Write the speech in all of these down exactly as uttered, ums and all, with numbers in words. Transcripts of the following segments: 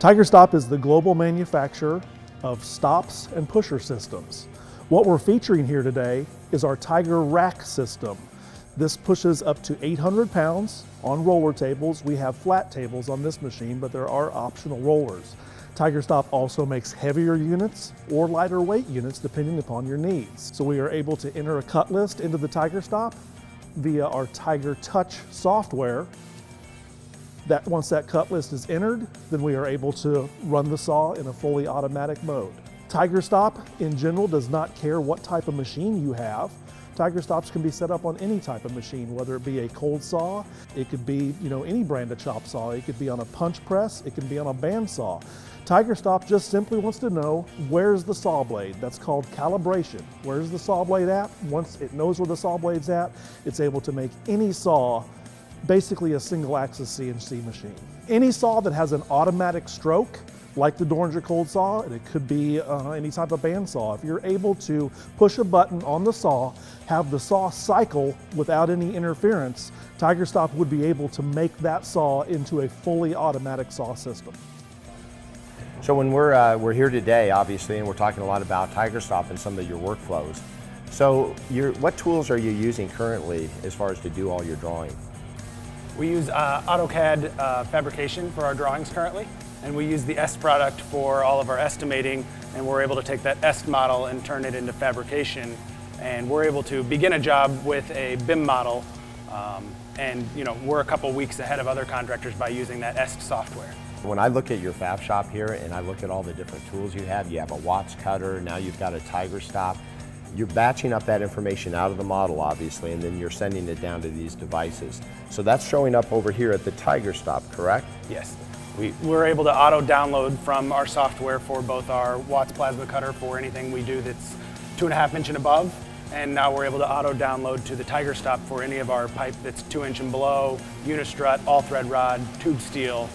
TigerStop is the global manufacturer of stops and pusher systems. What we're featuring here today is our TigerRack system. This pushes up to eight hundred pounds on roller tables. We have flat tables on this machine, but there are optional rollers. TigerStop also makes heavier units or lighter weight units depending upon your needs. So we are able to enter a cut list into the TigerStop via our TigerTouch software. That once that cut list is entered, then we are able to run the saw in a fully automatic mode. TigerStop in general does not care what type of machine you have. TigerStops can be set up on any type of machine, whether it be a cold saw, it could be, you know, any brand of chop saw, it could be on a punch press, it can be on a band saw. TigerStop just simply wants to know, where's the saw blade? That's called calibration. Where's the saw blade at? Once it knows where the saw blade's at, it's able to make any saw basically a single axis C N C machine. Any saw that has an automatic stroke, like the Dornjer cold saw, and it could be uh, any type of band saw. If you're able to push a button on the saw, have the saw cycle without any interference, TigerStop would be able to make that saw into a fully automatic saw system. So when we're, uh, we're here today, obviously, and we're talking a lot about TigerStop and some of your workflows. So your, what tools are you using currently as far as to do all your drawing? We use uh, AutoCAD uh, fabrication for our drawings currently. And we use the E S T product for all of our estimating, and we're able to take that E S T model and turn it into fabrication. And we're able to begin a job with a B I M model, um, and you know, we're a couple weeks ahead of other contractors by using that E S T software. When I look at your fab shop here and I look at all the different tools you have, you have a Watts cutter, now you've got a TigerStop. You're batching up that information out of the model, obviously, and then you're sending it down to these devices. So that's showing up over here at the TigerStop, correct? Yes. We were able to auto-download from our software for both our Watts Plasma Cutter for anything we do that's two and a half inch and above, and now we're able to auto-download to the TigerStop for any of our pipe that's two inch and below, Unistrut, all-thread rod, tube steel,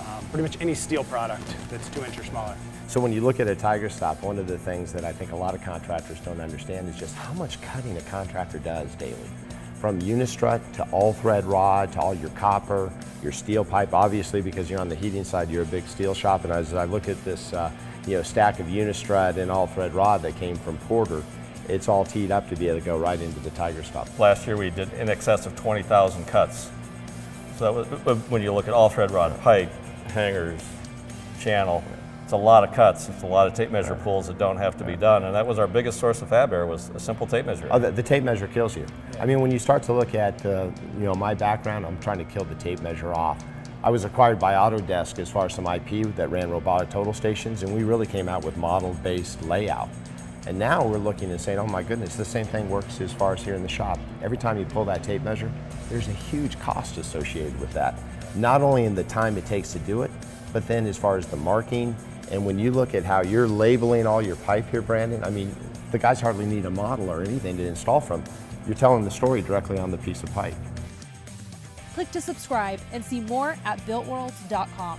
um, pretty much any steel product that's two inch or smaller. So when you look at a TigerStop, one of the things that I think a lot of contractors don't understand is just how much cutting a contractor does daily. From Unistrut to all thread rod to all your copper, your steel pipe, obviously because you're on the heating side, you're a big steel shop. And as I look at this uh, you know, stack of Unistrut and all thread rod that came from Porter, it's all teed up to be able to go right into the TigerStop. Last year we did in excess of twenty thousand cuts. So that was, when you look at all thread rod, pipe, hangers, channel, it's a lot of cuts. It's a lot of tape measure pulls that don't have to be done, and that was our biggest source of fab error, was a simple tape measure. Oh, the, the tape measure kills you. Yeah. I mean, when you start to look at uh, you know, my background, I'm trying to kill the tape measure off. I was acquired by Autodesk as far as some I P that ran robotic total stations, and we really came out with model-based layout. And now we're looking and saying, oh my goodness, the same thing works as far as here in the shop. Every time you pull that tape measure, there's a huge cost associated with that. Not only in the time it takes to do it, but then as far as the marking. And when you look at how you're labeling all your pipe here, Brandon, I mean, the guys hardly need a model or anything to install from. You're telling the story directly on the piece of pipe. Click to subscribe and see more at built worlds dot com.